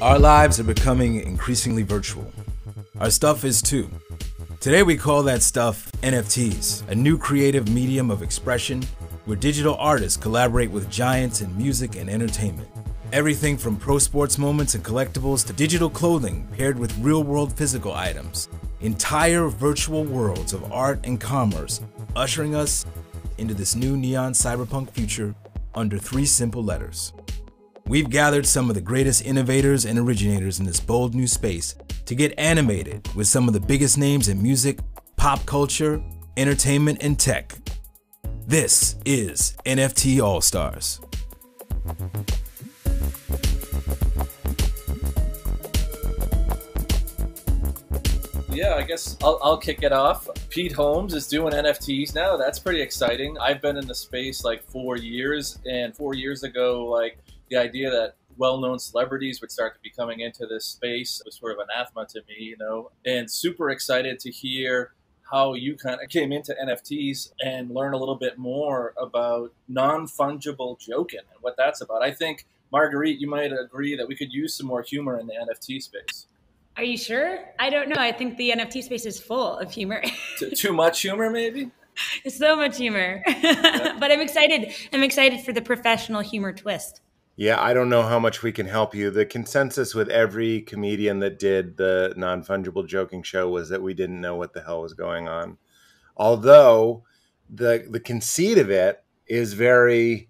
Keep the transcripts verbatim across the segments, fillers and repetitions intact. Our lives are becoming increasingly virtual. Our stuff is too. Today we call that stuff N F Ts, a new creative medium of expression where digital artists collaborate with giants in music and entertainment. Everything from pro sports moments and collectibles to digital clothing paired with real-world physical items. Entire virtual worlds of art and commerce, ushering us into this new neon cyberpunk future under three simple letters. We've gathered some of the greatest innovators and originators in this bold new space to get animated with some of the biggest names in music, pop culture, entertainment, and tech. This is N F T All-Stars. Yeah, I guess I'll, I'll kick it off. Pete Holmes is doing N F Ts now. That's pretty exciting. I've been in the space like four years, and four years ago, like the idea that well-known celebrities would start to be coming into this space was sort of anathema to me, you know, and super excited to hear how you kind of came into N F Ts and learn a little bit more about non-fungible jokin and what that's about. I think, Marguerite, you might agree that we could use some more humor in the N F T space. Are you sure? I don't know. I think the N F T space is full of humor. T- too much humor, maybe? So much humor. Yeah. But I'm excited. I'm excited for the professional humor twist. Yeah, I don't know how much we can help you. The consensus with every comedian that did the non-fungible joking show was that we didn't know what the hell was going on. Although the the conceit of it is very...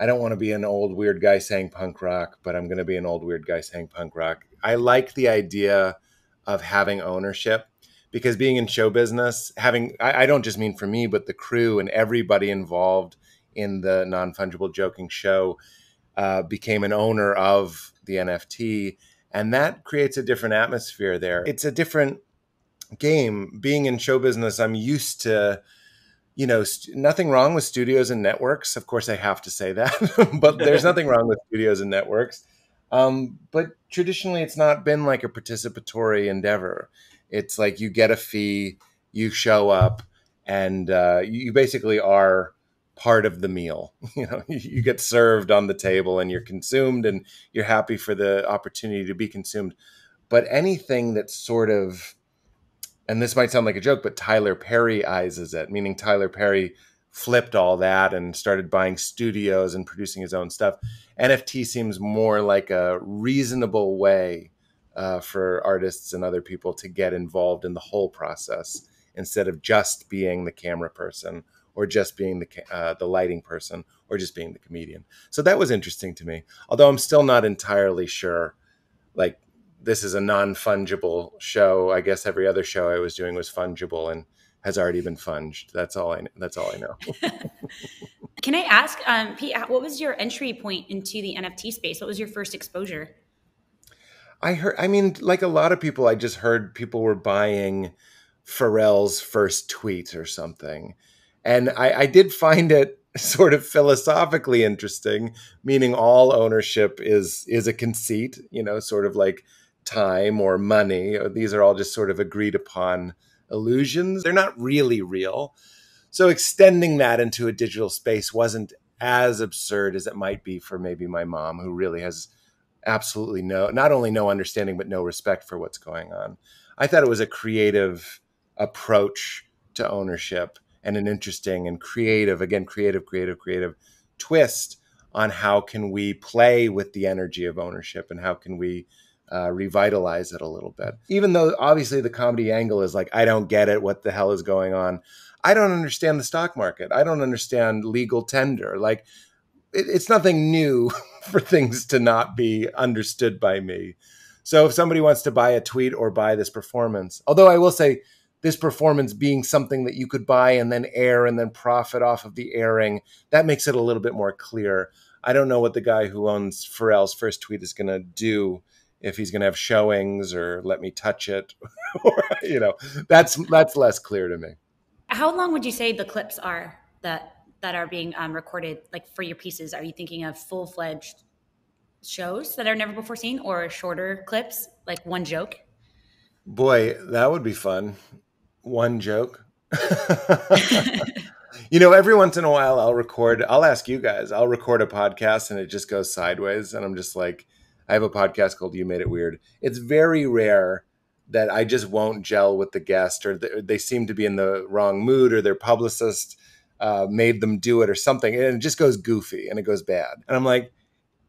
I don't want to be an old weird guy saying punk rock, but I'm going to be an old weird guy saying punk rock. I like the idea of having ownership, because being in show business, having, I, I don't just mean for me, but the crew and everybody involved in the non-fungible joking show uh, became an owner of the N F T. And that creates a different atmosphere there. It's a different game. Being in show business, I'm used to, you know, st- nothing wrong with studios and networks. Of course, I have to say that, but there's nothing wrong with studios and networks. Um, but traditionally, it's not been like a participatory endeavor. It's like you get a fee, you show up, and uh, you basically are part of the meal. You know, you get served on the table and you're consumed and you're happy for the opportunity to be consumed. But anything that's sort of, and this might sound like a joke, but Tyler Perry-izes it, meaning Tyler Perry flipped all that and started buying studios and producing his own stuff. N F T seems more like a reasonable way uh, for artists and other people to get involved in the whole process instead of just being the camera person or just being the uh, the lighting person or just being the comedian. So that was interesting to me, although I'm still not entirely sure, like, this is a non-fungible show. I guess every other show I was doing was fungible and has already been funged. That's all I, that's all I know. Can I ask, um, Pete, what was your entry point into the N F T space? What was your first exposure? I heard, I mean, like a lot of people, I just heard people were buying Pharrell's first tweet or something. And I, I did find it sort of philosophically interesting, meaning all ownership is is a conceit, you know, sort of like time or money. Or these are all just sort of agreed upon illusions. They're not really real. So extending that into a digital space wasn't as absurd as it might be for maybe my mom, who really has absolutely no, not only no understanding, but no respect for what's going on. I thought it was a creative approach to ownership and an interesting and creative, again, creative, creative, creative twist on how can we play with the energy of ownership and how can we uh, revitalize it a little bit. Even though obviously the comedy angle is like, I don't get it. What the hell is going on? I don't understand the stock market. I don't understand legal tender. Like it, it's nothing new for things to not be understood by me. So if somebody wants to buy a tweet or buy this performance, although I will say, this performance being something that you could buy and then air and then profit off of the airing, that makes it a little bit more clear. I don't know what the guy who owns Pharrell's first tweet is going to do, if he's going to have showings or let me touch it, or, you know, that's that's less clear to me. How long would you say the clips are that that are being um, recorded, like for your pieces? Are you thinking of full-fledged shows that are never before seen, or shorter clips, like one joke? Boy, that would be fun. One joke. You know, every once in a while I'll record, I'll ask you guys, I'll record a podcast and it just goes sideways. And I'm just like, I have a podcast called You Made It Weird. It's very rare that I just won't gel with the guest, or th they seem to be in the wrong mood, or their publicist uh, made them do it or something. And it just goes goofy and it goes bad. And I'm like,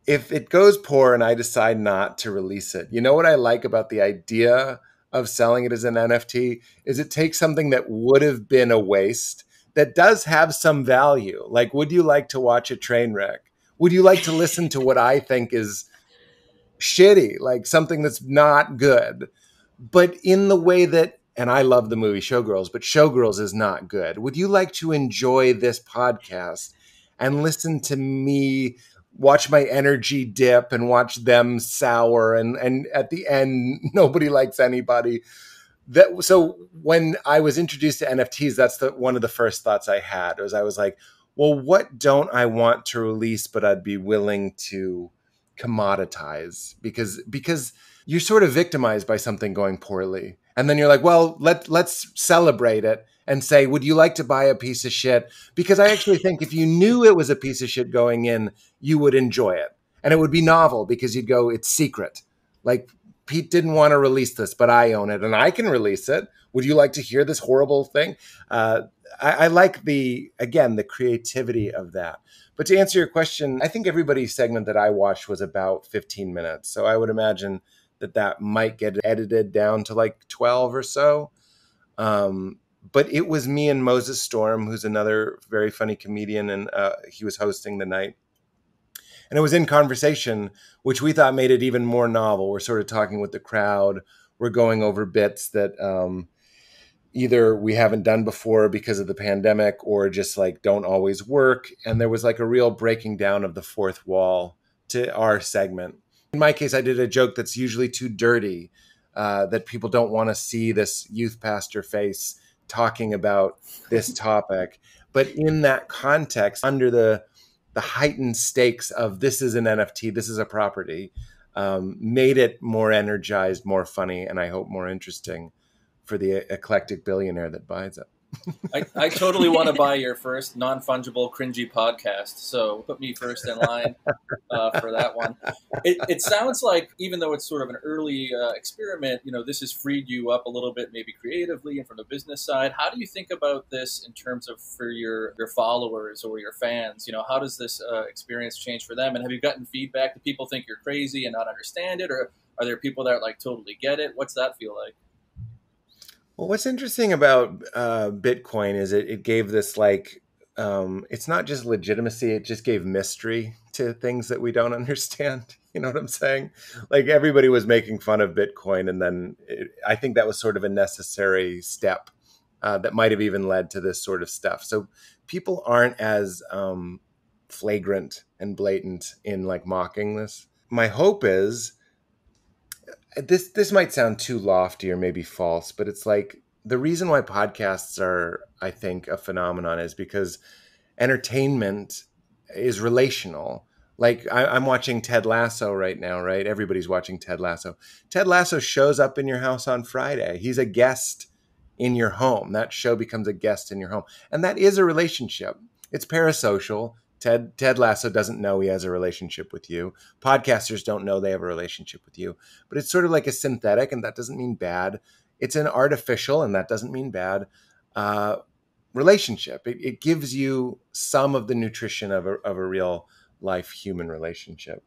if it goes poor and I decide not to release it, you know what I like about the idea of selling it as an N F T is it takes something that would have been a waste that does have some value. Like, would you like to watch a train wreck? Would you like to listen to what I think is shitty, like something that's not good, but in the way that, and I love the movie Showgirls, but Showgirls is not good. Would you like to enjoy this podcast and listen to me watch my energy dip and watch them sour, and and at the end nobody likes anybody? That so when I was introduced to N F Ts, that's the one of the first thoughts I had, was I was like, well, what don't I want to release but I'd be willing to commoditize? Because because you're sort of victimized by something going poorly, and then you're like, well, let let's celebrate it and say, would you like to buy a piece of shit? Because I actually think if you knew it was a piece of shit going in, you would enjoy it. And it would be novel because you'd go, it's secret. Like, Pete didn't want to release this, but I own it and I can release it. Would you like to hear this horrible thing? Uh, I, I like the, again, the creativity of that. But to answer your question, I think everybody's segment that I watched was about fifteen minutes. So I would imagine that that might get edited down to like twelve or so. Um, But it was me and Moses Storm, who's another very funny comedian, and uh, he was hosting the night. And it was in conversation, which we thought made it even more novel. We're sort of talking with the crowd. We're going over bits that um, either we haven't done before because of the pandemic, or just like don't always work. And there was like a real breaking down of the fourth wall to our segment. In my case, I did a joke that's usually too dirty, uh, that people don't want to see this youth pastor face talking about this topic. But in that context, under the the heightened stakes of this is an N F T, this is a property, um, made it more energized, more funny, and I hope more interesting for the eclectic billionaire that buys it. I, I totally want to buy your first non-fungible, cringy podcast, so put me first in line uh, for that one. It, it sounds like, even though it's sort of an early uh, experiment, you know, this has freed you up a little bit, maybe creatively and from the business side. How do you think about this in terms of for your, your followers or your fans? You know, how does this uh, experience change for them? And have you gotten feedback that people think you're crazy and not understand it? Or are there people that like totally get it? What's that feel like? Well, what's interesting about uh, Bitcoin is it, it gave this like, um, it's not just legitimacy, it just gave mystery to things that we don't understand. You know what I'm saying? Like, everybody was making fun of Bitcoin. And then it, I think that was sort of a necessary step uh, that might have even led to this sort of stuff. So people aren't as um, flagrant and blatant in like mocking this. My hope is, This this might sound too lofty or maybe false, but it's like the reason why podcasts are, I think, a phenomenon is because entertainment is relational. Like, I, I'm watching Ted Lasso right now, right? Everybody's watching Ted Lasso. Ted Lasso shows up in your house on Friday. He's a guest in your home. That show becomes a guest in your home. And that is a relationship. It's parasocial. Ted, Ted Lasso doesn't know he has a relationship with you. Podcasters don't know they have a relationship with you. But it's sort of like a synthetic, and that doesn't mean bad. It's an artificial, and that doesn't mean bad, uh, relationship. It, it gives you some of the nutrition of a, of a real life human relationship.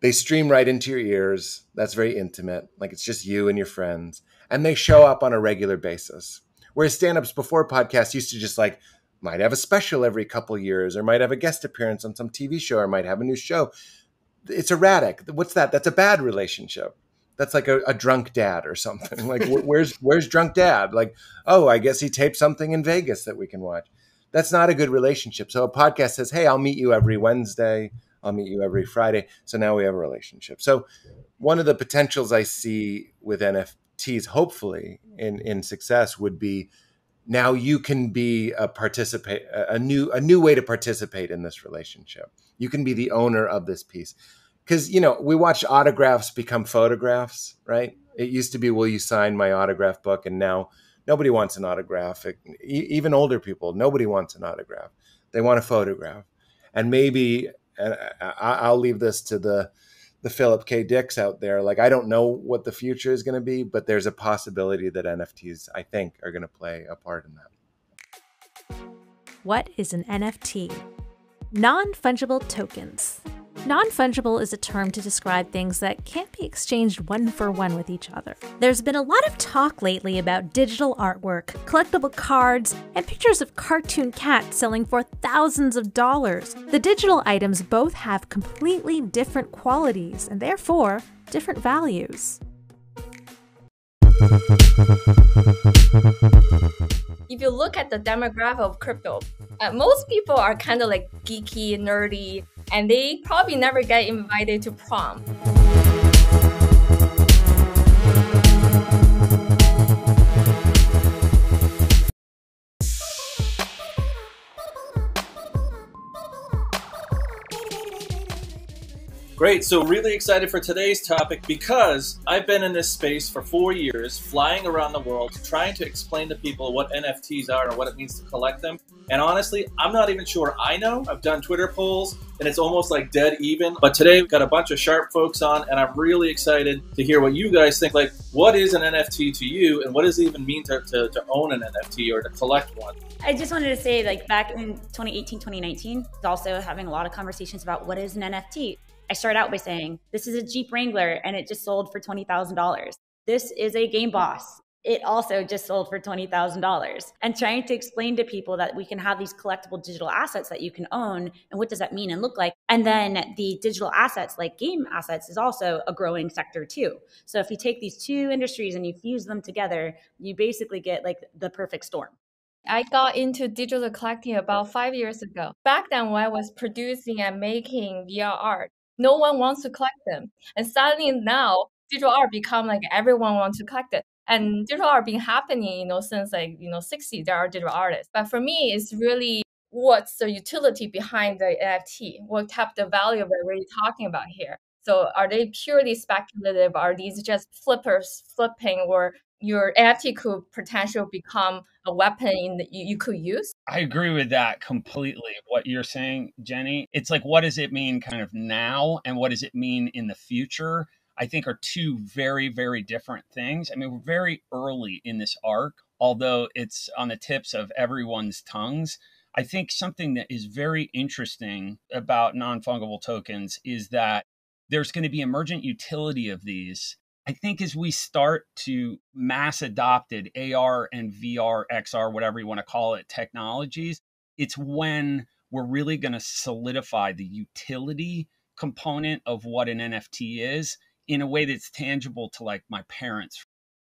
They stream right into your ears. That's very intimate. Like, it's just you and your friends. And they show up on a regular basis. Whereas stand-ups before podcasts used to just like, might have a special every couple years, or might have a guest appearance on some T V show, or might have a new show. It's erratic. What's that? That's a bad relationship. That's like a, a drunk dad or something. Like, where's where's drunk dad? Like, oh, I guess he taped something in Vegas that we can watch. That's not a good relationship. So a podcast says, hey, I'll meet you every Wednesday. I'll meet you every Friday. So now we have a relationship. So one of the potentials I see with N F Ts, hopefully in, in success, would be, now you can be a participate, a new, a new way to participate in this relationship. You can be the owner of this piece. Cause, you know, we watched autographs become photographs, right? It used to be, will you sign my autograph book? And now, Nobody wants an autograph. Even older people, nobody wants an autograph. They want a photograph. And maybe, and I'll leave this to the the Philip K. Dicks out there. Like, I don't know what the future is going to be, but there's a possibility that N F Ts, I think, are going to play a part in that. What is an N F T? Non-fungible tokens. Non-fungible is a term to describe things that can't be exchanged one for one with each other. There's been a lot of talk lately about digital artwork, collectible cards, and pictures of cartoon cats selling for thousands of dollars. The digital items both have completely different qualities and therefore different values. If you look at the demographic of crypto, uh, most people are kind of like geeky, nerdy, and they probably never get invited to prom. Great, so really excited for today's topic because I've been in this space for four years, flying around the world, trying to explain to people what N F Ts are and what it means to collect them. And honestly, I'm not even sure I know. I've done Twitter polls and it's almost like dead even. But today we've got a bunch of sharp folks on and I'm really excited to hear what you guys think. Like, what is an N F T to you and what does it even mean to, to, to own an N F T or to collect one? I just wanted to say, like, back in twenty eighteen, twenty nineteen, also having a lot of conversations about what is an N F T. I started out by saying, this is a Jeep Wrangler and it just sold for twenty thousand dollars. This is a Game Boss. It also just sold for twenty thousand dollars. And trying to explain to people that we can have these collectible digital assets that you can own and what does that mean and look like. And then the digital assets like game assets is also a growing sector too. So if you take these two industries and you fuse them together, you basically get like the perfect storm. I got into digital collecting about five years ago. Back then when I was producing and making V R art, no one wants to collect them. And suddenly now digital art become like everyone wants to collect it. And digital art been happening, you know, since like, you know, sixty, there are digital artists. But for me, it's really what's the utility behind the N F T? What type of value we're really talking about here? So are they purely speculative? Are these just flippers flipping, or your N F T could potentially become a weapon that you, you could use? I agree with that completely. What you're saying, Jenny, it's like, what does it mean kind of now? And what does it mean in the future? I think are two very, very different things. I mean, we're very early in this arc, although it's on the tips of everyone's tongues. I think something that is very interesting about non-fungible tokens is that there's going to be emergent utility of these. I think as we start to mass adopted A R and V R, X R, whatever you want to call it, technologies, it's when we're really going to solidify the utility component of what an N F T is in a way that's tangible to like my parents.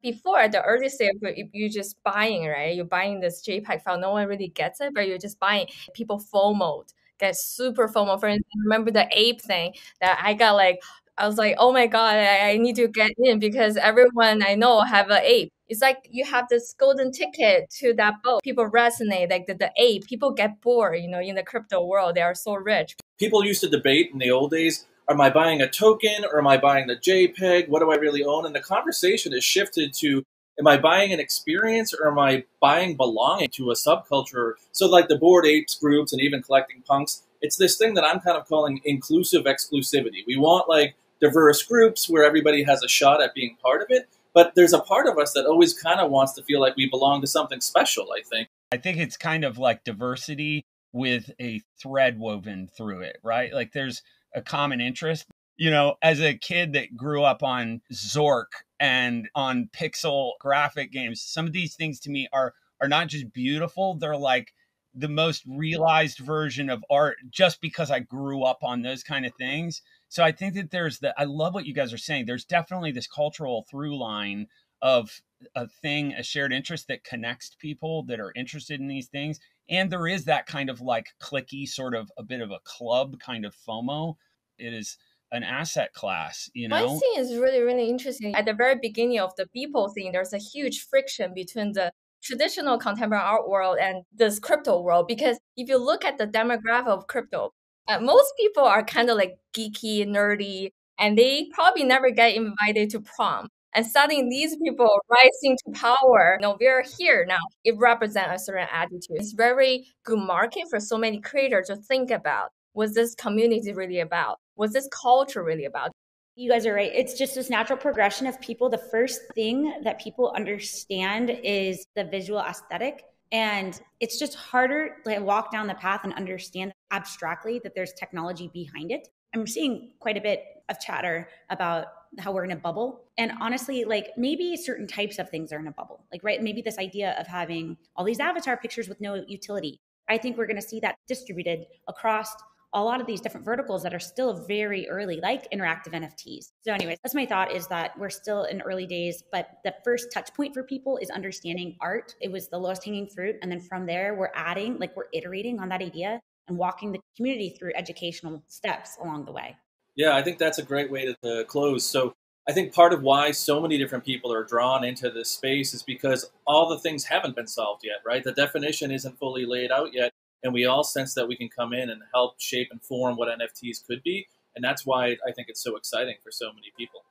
Before, at the early stage, you're just buying, right? You're buying this JPEG file. No one really gets it, but you're just buying. People FOMO'd, get super FOMO. For instance, remember the ape thing that I got like, I was like, oh my God, I need to get in because everyone I know have an ape. It's like you have this golden ticket to that boat. People resonate like the, the ape. People get bored, you know, in the crypto world. They are so rich. People used to debate in the old days, am I buying a token or am I buying the JPEG? What do I really own? And the conversation has shifted to, am I buying an experience or am I buying belonging to a subculture? So like the Bored Apes groups and even Collecting Punks, it's this thing that I'm kind of calling inclusive exclusivity. We want like diverse groups where everybody has a shot at being part of it. But there's a part of us that always kind of wants to feel like we belong to something special, I think. I think it's kind of like diversity with a thread woven through it, right? Like there's a common interest. You know, as a kid that grew up on Zork and on pixel graphic games, some of these things to me are are not just beautiful, they're like the most realized version of art just because I grew up on those kind of things. So I think that there's the, I love what you guys are saying. There's definitely this cultural through line of a thing, a shared interest that connects people that are interested in these things. And there is that kind of like clicky sort of a bit of a club kind of FOMO. It is an asset class, you know? One thing is really, really interesting. At the very beginning of the Beeple thing, there's a huge friction between the traditional contemporary art world and this crypto world. Because if you look at the demographic of crypto, Uh, most people are kind of like geeky, nerdy, and they probably never get invited to prom. And suddenly these people rising to power, you know, we're here now. It represents a certain attitude. It's very good market for so many creators to think about. What's this community really about? What's this culture really about? You guys are right. It's just this natural progression of people. The first thing that people understand is the visual aesthetic. And it's just harder to walk down the path and understand abstractly that there's technology behind it. I'm seeing quite a bit of chatter about how we're in a bubble. And honestly, like maybe certain types of things are in a bubble. Like, right, maybe this idea of having all these avatar pictures with no utility. I think we're going to see that distributed across a lot of these different verticals that are still very early, like interactive N F Ts. So anyways, that's my thought, is that we're still in early days, but the first touch point for people is understanding art. It was the lowest hanging fruit. And then from there, we're adding, like we're iterating on that idea and walking the community through educational steps along the way. Yeah, I think that's a great way to, to close. So I think part of why so many different people are drawn into this space is because all the things haven't been solved yet, right? The definition isn't fully laid out yet. And we all sense that we can come in and help shape and form what N F Ts could be. And that's why I think it's so exciting for so many people.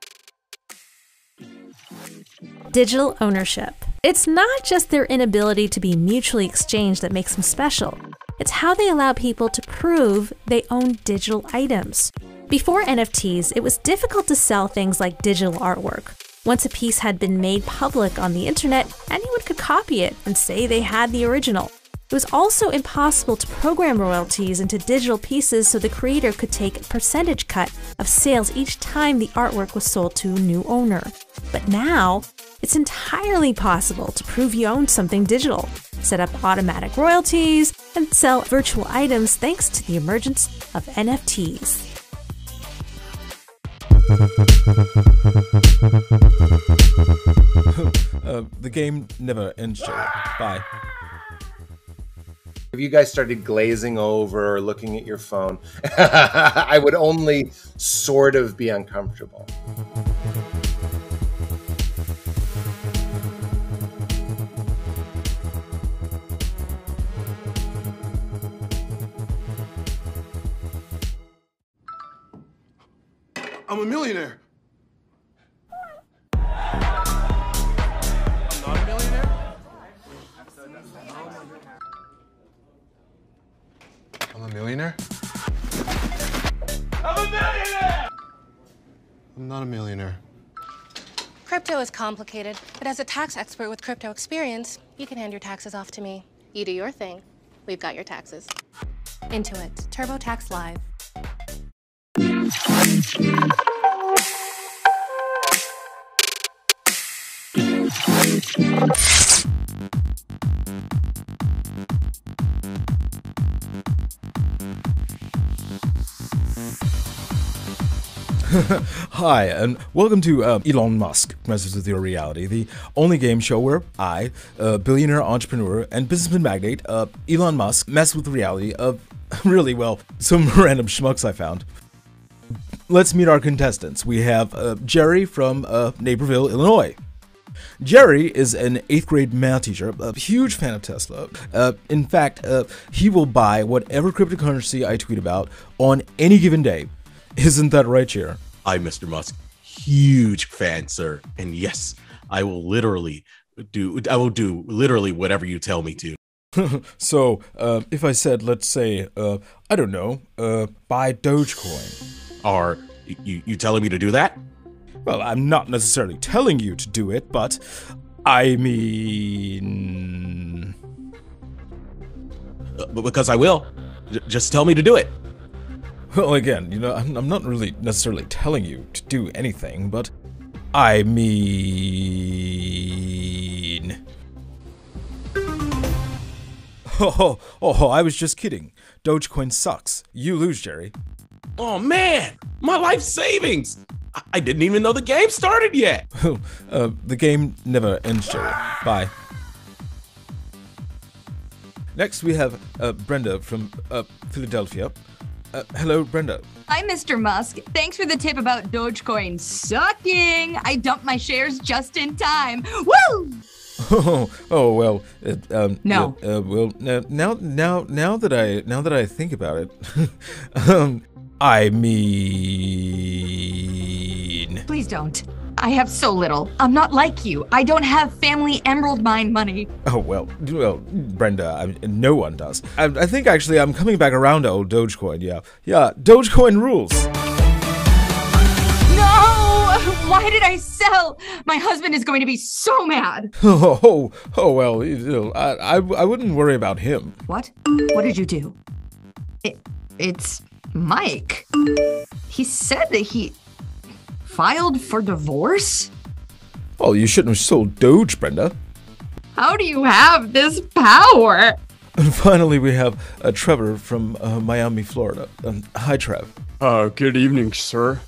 Digital ownership. It's not just their inability to be mutually exchanged that makes them special. It's how they allow people to prove they own digital items. Before N F Ts, it was difficult to sell things like digital artwork. Once a piece had been made public on the internet, anyone could copy it and say they had the original. It was also impossible to program royalties into digital pieces, so the creator could take a percentage cut of sales each time the artwork was sold to a new owner. But now, it's entirely possible to prove you own something digital, set up automatic royalties, and sell virtual items thanks to the emergence of N F Ts. uh, the game never ends, Joe. Bye. If you guys started glazing over or looking at your phone, I would only sort of be uncomfortable. I'm a millionaire. I'm not a millionaire? I'm a millionaire? I'm a millionaire! I'm not a millionaire. Crypto is complicated, but as a tax expert with crypto experience, you can hand your taxes off to me. You do your thing. We've got your taxes. Intuit, TurboTax Live. Hi, and welcome to uh, Elon Musk, Messages with Your Reality, the only game show where I, uh, billionaire entrepreneur and businessman magnate uh, Elon Musk, mess with the reality of, really, well, some random schmucks I found. Let's meet our contestants. We have uh, Jerry from uh, Naperville, Illinois. Jerry is an eighth grade math teacher, a huge fan of Tesla. Uh, in fact, uh, he will buy whatever cryptocurrency I tweet about on any given day. Isn't that right, Jer? I'm Mister Musk, huge fan, sir. And yes, I will literally do, I will do literally whatever you tell me to. So, uh, if I said, let's say, uh, I don't know, uh, buy Dogecoin. Are you, you telling me to do that? Well, I'm not necessarily telling you to do it, but I mean... Uh, because I will. J- just tell me to do it. Well, again, you know, I'm, I'm not really necessarily telling you to do anything, but I mean... Oh, oh, oh, I was just kidding. Dogecoin sucks. You lose, Jerry. Oh, man! My life savings! I, I didn't even know the game started yet! uh, the game never ends, Jerry. Bye. Next, we have uh, Brenda from uh, Philadelphia. Uh, hello, Brenda. Hi, Mister Musk. Thanks for the tip about Dogecoin sucking. I dumped my shares just in time. Woo! Oh, oh well. Uh, um, no. Uh, uh, well, uh, now, now, now that I now that I think about it, um, I mean. Please don't. I have so little. I'm not like you. I don't have family emerald mine money. Oh, well, well, Brenda, I, no one does. I, I think, actually, I'm coming back around to old Dogecoin, yeah. Yeah, Dogecoin rules. Why did I sell? My husband is going to be so mad. Oh, oh, oh well, you know, I, I, I wouldn't worry about him. What? What did you do? It, it's Mike. He said that he filed for divorce? Oh, you shouldn't have sold Doge, Brenda. How do you have this power? And finally, we have uh, Trevor from uh, Miami, Florida. Um, hi, Trev. Uh, good evening, sir.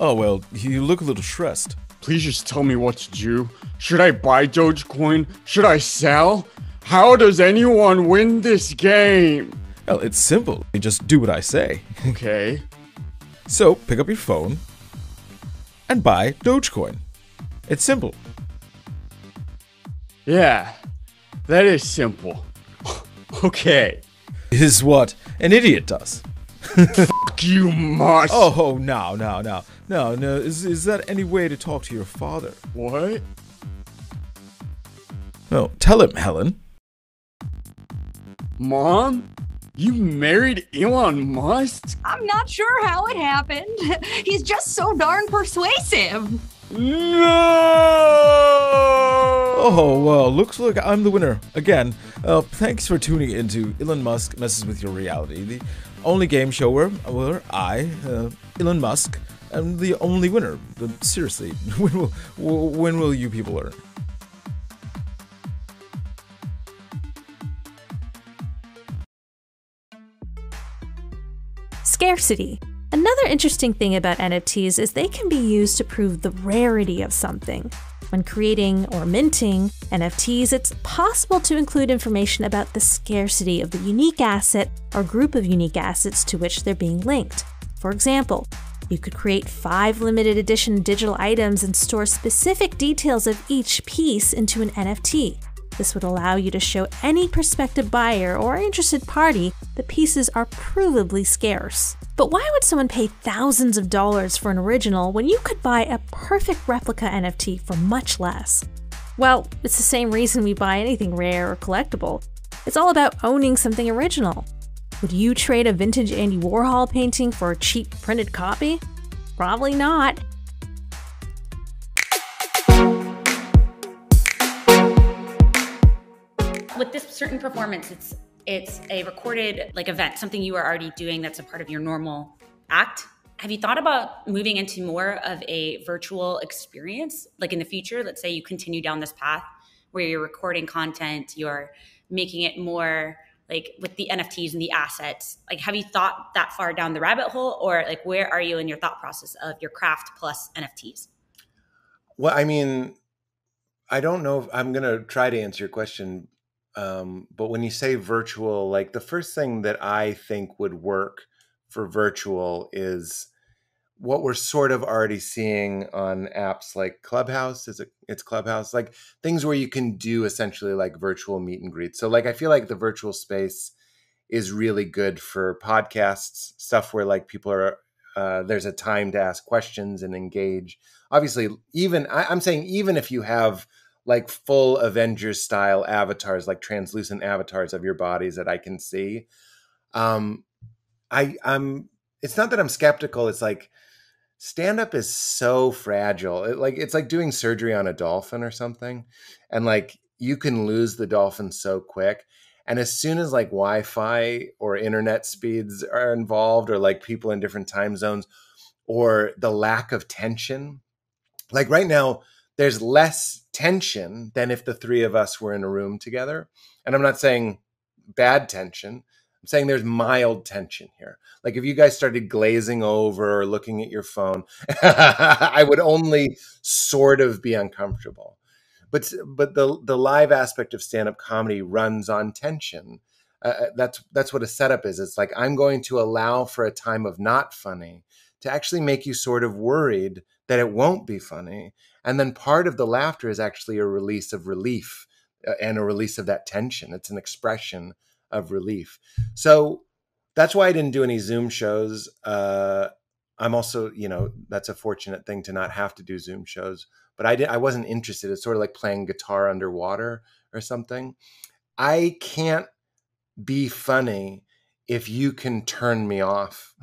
Oh, well, you look a little stressed. Please just tell me what to do. Should I buy Dogecoin? Should I sell? How does anyone win this game? Well, it's simple. You just do what I say. Okay. So, pick up your phone and buy Dogecoin. It's simple. Yeah, that is simple. Okay. Is what an idiot does. Fuck you, Musk. Oh, no, no, no. No, no, is, is that any way to talk to your father? What? No, tell him, Helen. Mom? You married Elon Musk? I'm not sure how it happened. He's just so darn persuasive. No! Oh, well, looks like I'm the winner. Again, uh, thanks for tuning into Elon Musk Messes With Your Reality, the only game show where, where I, uh, Elon Musk, I'm the only winner. Seriously, when will, when will you people learn? Scarcity. Another interesting thing about N F Ts is they can be used to prove the rarity of something. When creating or minting N F Ts, it's possible to include information about the scarcity of the unique asset or group of unique assets to which they're being linked. For example, you could create five limited edition digital items and store specific details of each piece into an N F T. This would allow you to show any prospective buyer or interested party that pieces are provably scarce. But why would someone pay thousands of dollars for an original when you could buy a perfect replica N F T for much less? Well, it's the same reason we buy anything rare or collectible. It's all about owning something original. Would you trade a vintage Andy Warhol painting for a cheap printed copy? Probably not. With this certain performance, it's it's a recorded like event, something you are already doing that's a part of your normal act. Have you thought about moving into more of a virtual experience? Like in the future, let's say you continue down this path where you're recording content, you're making it more like with the N F Ts and the assets, like have you thought that far down the rabbit hole, or like where are you in your thought process of your craft plus N F Ts? Well, I mean, I don't know if I'm going to try to answer your question, um, but when you say virtual, like the first thing that I think would work for virtual is what we're sort of already seeing on apps like Clubhouse. Is it, it's Clubhouse, like things where you can do essentially like virtual meet and greets. So like, I feel like the virtual space is really good for podcasts, stuff where like people are, uh, there's a time to ask questions and engage. Obviously, even I, I'm saying, even if you have like full Avengers style avatars, like translucent avatars of your bodies that I can see, um, I, I'm, it's not that I'm skeptical. It's like, stand-up is so fragile. It, like it's like doing surgery on a dolphin or something. And like you can lose the dolphin so quick. And as soon as like Wi-Fi or internet speeds are involved, or like people in different time zones, or the lack of tension, like right now there's less tension than if the three of us were in a room together. And I'm not saying bad tension. I'm saying there's mild tension here. Like if you guys started glazing over or looking at your phone, I would only sort of be uncomfortable. But but the the live aspect of stand-up comedy runs on tension. Uh, that's that's what a setup is. It's like I'm going to allow for a time of not funny to actually make you sort of worried that it won't be funny. And then part of the laughter is actually a release of relief and a release of that tension. It's an expression of relief. So that's why I didn't do any Zoom shows. Uh, I'm also, you know, that's a fortunate thing to not have to do Zoom shows, but I did, I wasn't interested. It's sort of like playing guitar underwater or something. I can't be funny if you can turn me off.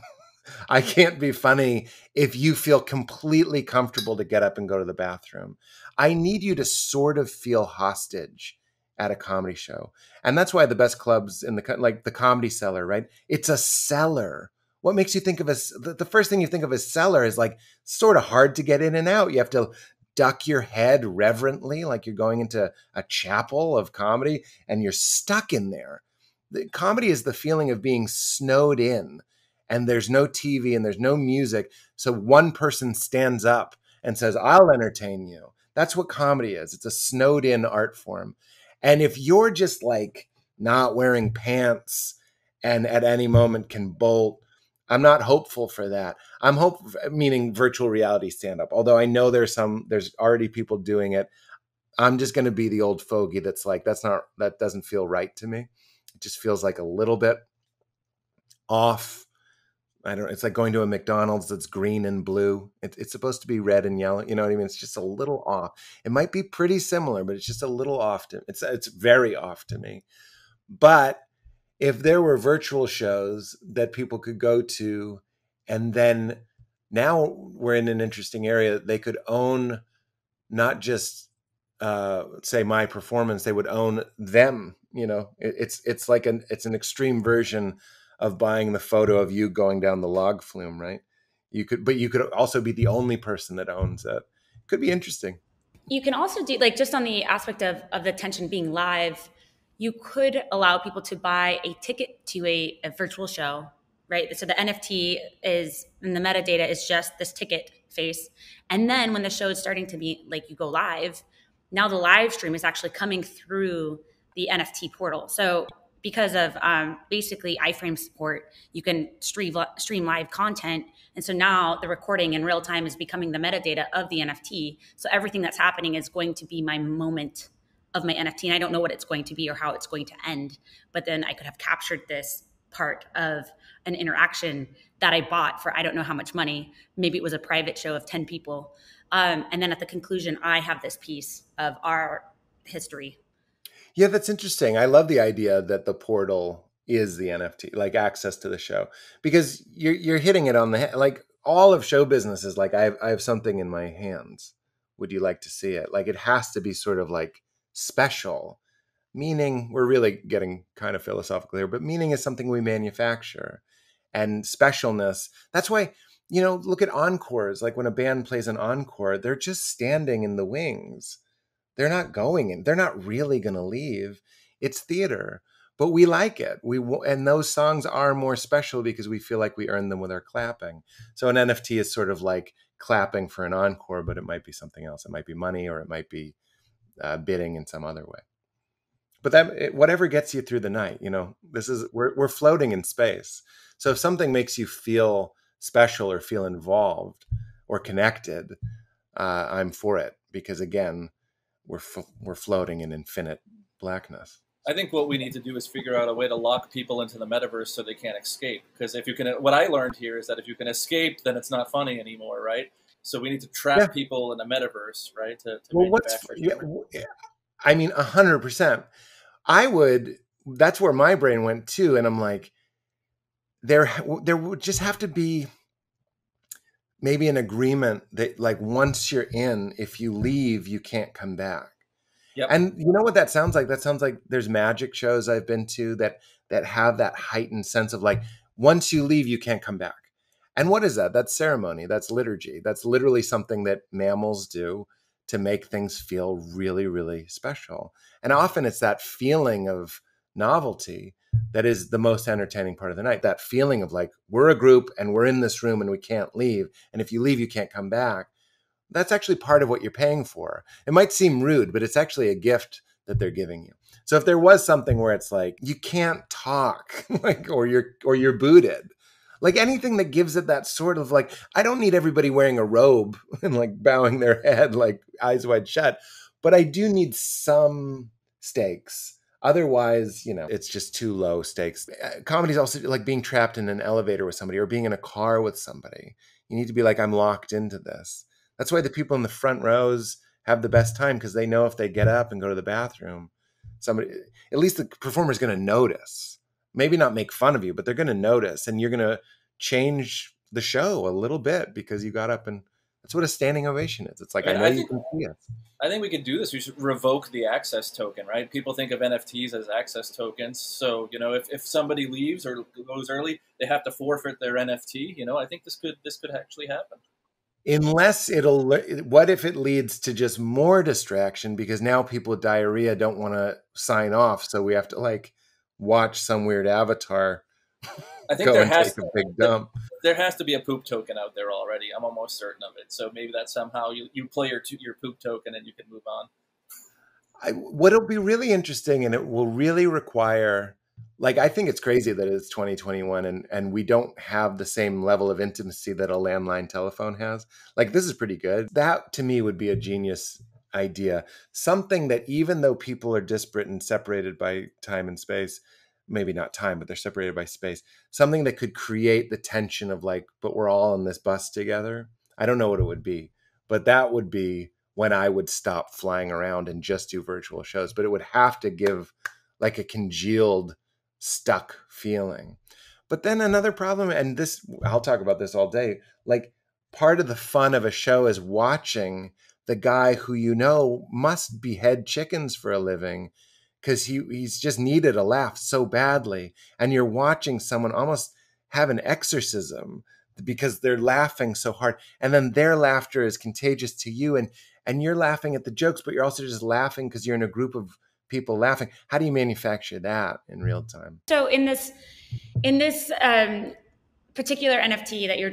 I can't be funny if you feel completely comfortable to get up and go to the bathroom. I need you to sort of feel hostage at a comedy show. And that's why the best clubs in the, like the Comedy Cellar, right? It's a cellar. What makes you think of a, the first thing you think of as cellar is like sort of hard to get in and out. You have to duck your head reverently, like you're going into a chapel of comedy, and you're stuck in there. The comedy is the feeling of being snowed in, and there's no T V and there's no music. So one person stands up and says, I'll entertain you. That's what comedy is. It's a snowed in art form. And if you're just like not wearing pants and at any moment can bolt, I'm not hopeful for that. I'm hope meaning virtual reality stand up. Although I know there's some, there's already people doing it. I'm just going to be the old fogey that's like, that's not, that doesn't feel right to me. It just feels like a little bit off. I don't, it's like going to a McDonald's that's green and blue. It, it's supposed to be red and yellow. You know what I mean? It's just a little off. It might be pretty similar, but it's just a little off to, it's, it's very off to me. But if there were virtual shows that people could go to, and then now we're in an interesting area that they could own, not just uh, say my performance, they would own them. You know, it, it's, it's like an, it's an extreme version of buying the photo of you going down the log flume, right? You could, but you could also be the only person that owns it. Could be interesting. You can also do like, just on the aspect of, of the tension being live, you could allow people to buy a ticket to a, a virtual show, right? So the N F T is, and the metadata is just this ticket face. And then when the show is starting to be like, you go live, now the live stream is actually coming through the N F T portal. So because of um, basically iframe support, you can stream, stream live content. And so now the recording in real time is becoming the metadata of the N F T. So everything that's happening is going to be my moment of my N F T. And I don't know what it's going to be or how it's going to end, but then I could have captured this part of an interaction that I bought for, I don't know how much money, maybe it was a private show of ten people. Um, and then at the conclusion, I have this piece of our history. Yeah, that's interesting. I love the idea that the portal is the N F T, like access to the show, because you're, you're hitting it on the head. Like all of show business is like, I have, I have something in my hands. Would you like to see it? Like it has to be sort of like special, meaning we're really getting kind of philosophical here, but meaning is something we manufacture, and specialness. That's why, you know, look at encores. Like when a band plays an encore, they're just standing in the wings. They're not going in. They're not really going to leave. It's theater, but we like it. We and those songs are more special because we feel like we earned them with our clapping. So an N F T is sort of like clapping for an encore, but it might be something else. It might be money, or it might be uh, bidding in some other way. But that it, whatever gets you through the night, you know, this is we're we're floating in space. So if something makes you feel special or feel involved or connected, uh, I'm for it, because again, we're f- we're floating in infinite blackness. I think what we need to do is figure out a way to lock people into the metaverse so they can't escape. Because if you can, what I learned here is that if you can escape, then it's not funny anymore, right? So we need to trap yeah. people in the metaverse, right? To, to well, what's yeah, yeah. I mean, a hundred percent. I would. That's where my brain went too, and I'm like, there, there would just have to be maybe an agreement that like once you're in, if you leave, you can't come back. Yep. And you know what that sounds like? That sounds like there's magic shows I've been to that that have that heightened sense of like, once you leave, you can't come back. And what is that? That's ceremony. That's liturgy. That's literally something that mammals do to make things feel really, really special. And often it's that feeling of novelty that is the most entertaining part of the night. That feeling of like, we're a group and we're in this room and we can't leave. And if you leave, you can't come back. That's actually part of what you're paying for. It might seem rude, but it's actually a gift that they're giving you. So if there was something where it's like, you can't talk, like, or you're, or you're booted, like anything that gives it that sort of like, I don't need everybody wearing a robe and like bowing their head, like eyes wide shut, but I do need some stakes. Otherwise, you know, it's just too low stakes. Comedy is also like being trapped in an elevator with somebody or being in a car with somebody. You need to be like, I'm locked into this. That's why the people in the front rows have the best time, because they know if they get up and go to the bathroom, somebody, at least the performer's going to notice. Maybe not make fun of you, but they're going to notice, and you're going to change the show a little bit because you got up. And that's what a standing ovation is. It's like, and I know I think, you can see us. I think we can do this. We should revoke the access token, right? People think of N F Ts as access tokens. So, you know, if, if somebody leaves or goes early, they have to forfeit their N F T. You know, I think this could, this could actually happen. Unless it'll, what if it leads to just more distraction because now people with diarrhea don't want to sign off. So we have to like watch some weird avatar. I think there has, to, big dump. There, there has to be a poop token out there already. I'm almost certain of it. So maybe that somehow you, you play your, your poop token and you can move on. I, what'll be really interesting, and it will really require, like, I think it's crazy that it's twenty twenty-one and, and we don't have the same level of intimacy that a landline telephone has. Like, this is pretty good. That to me would be a genius idea. Something that even though people are disparate and separated by time and space, maybe not time, but they're separated by space, something that could create the tension of like, but we're all on this bus together. I don't know what it would be, but that would be when I would stop flying around and just do virtual shows. But it would have to give like a congealed, stuck feeling. But then another problem, and this, I'll talk about this all day, like part of the fun of a show is watching the guy who, you know, must behead chickens for a living because he, he's just needed a laugh so badly. And you're watching someone almost have an exorcism because they're laughing so hard. And then their laughter is contagious to you, and, and you're laughing at the jokes, but you're also just laughing because you're in a group of people laughing. How do you manufacture that in real time? So in this, in this um, particular N F T that you're,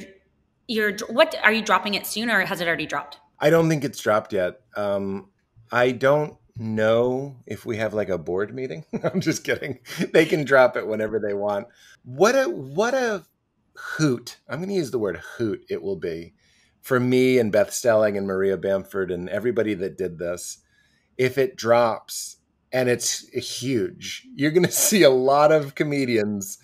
you're, what are you dropping it soon, or has it already dropped? I don't think it's dropped yet. Um, I don't know if we have like a board meeting. I'm just kidding. They can drop it whenever they want. What a, what a hoot. I'm going to use the word hoot. It will be for me and Beth Stelling and Maria Bamford and everybody that did this. If it drops, and it's huge, you're going to see a lot of comedians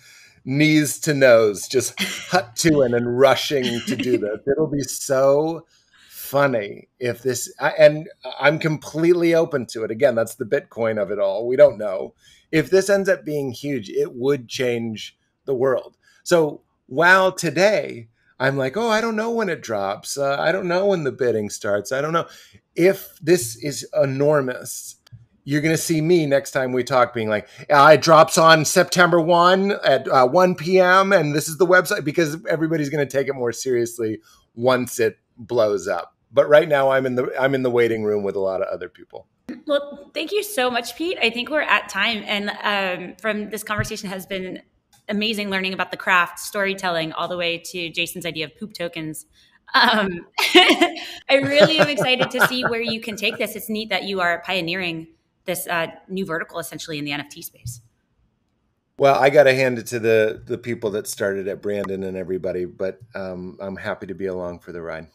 knees to nose, just hut to it and rushing to do this. It'll be so funny if this, and I'm completely open to it. Again, that's the Bitcoin of it all. We don't know. If this ends up being huge, it would change the world. So while today I'm like, oh, I don't know when it drops. Uh, I don't know when the bidding starts. I don't know. If this is enormous, you're going to see me next time we talk being like, it drops on September first at uh, one p m and this is the website, because everybody's going to take it more seriously once it blows up. But right now I'm in the, I'm in the waiting room with a lot of other people. Well, thank you so much, Pete. I think we're at time. And um, from this conversation has been amazing, learning about the craft, storytelling, all the way to Jason's idea of poop tokens. Um, I really am excited to see where you can take this. It's neat that you are pioneering this uh, new vertical essentially in the N F T space. Well, I got to hand it to the the people that started at Brandon and everybody, but um, I'm happy to be along for the ride.